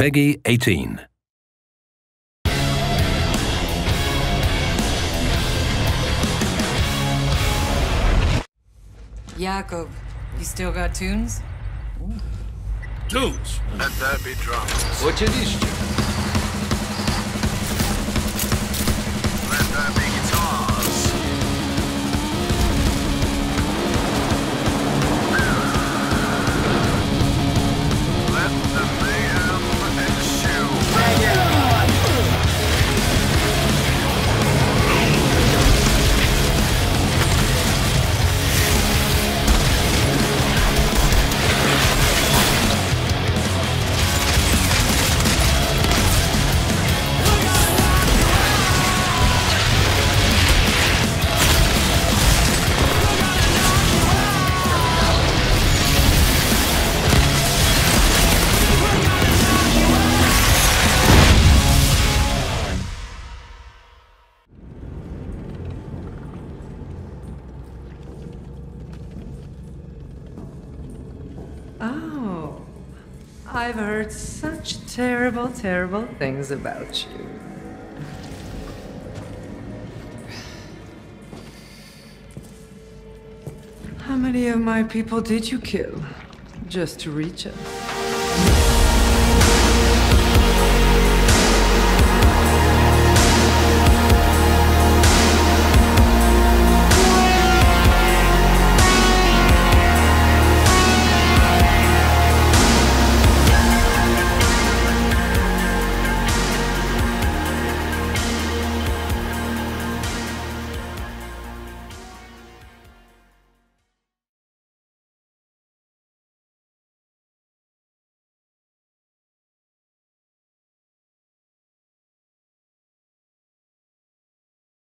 PEGI 18. Jakob, you still got tunes? Ooh. Tunes? Let that be drums. What it is? Let that be guitars. Let the mayhem issue. Bring it on! Oh, I've heard such terrible, terrible things about you. How many of my people did you kill just to reach us?